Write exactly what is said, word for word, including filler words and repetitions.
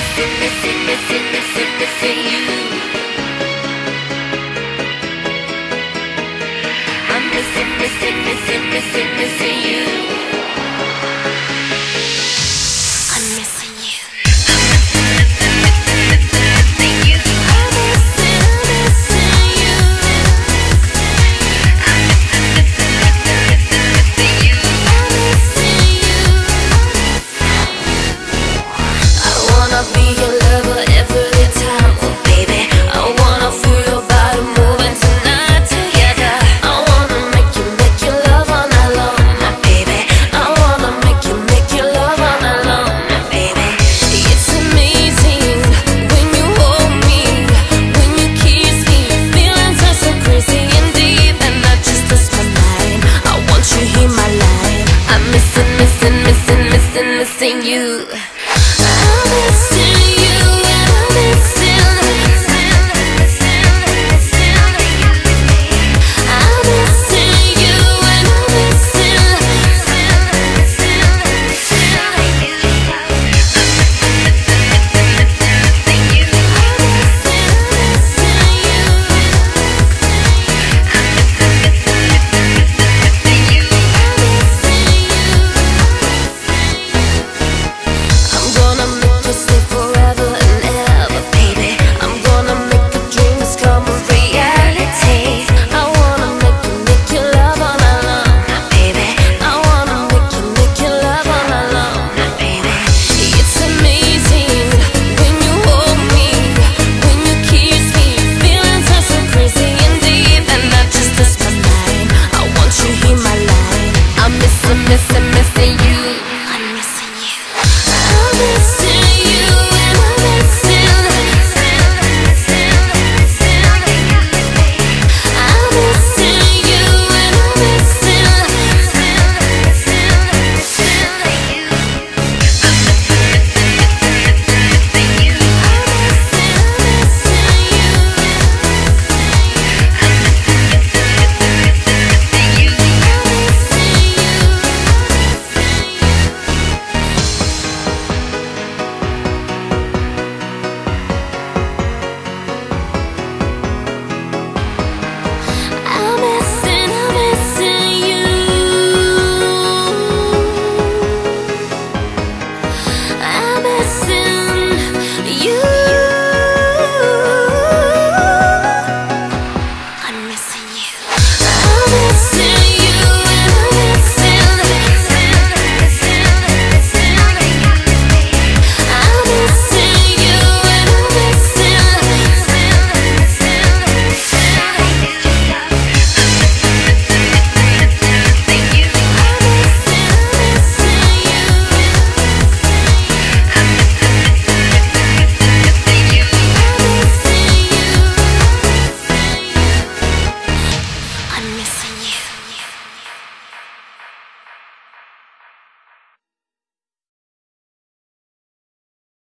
missing, missing, missing, missing, missing you. I'm missing, missing, missing, missing, missing you. I'm missing. Missing you. I'm missing you, and I'm missing, missing, missing, missing you. I'm missing you, and I'm missing, missing, missing, missing you. Missing you. I'm missing, missing you. I'm missing you. I'm missing you. Missing you.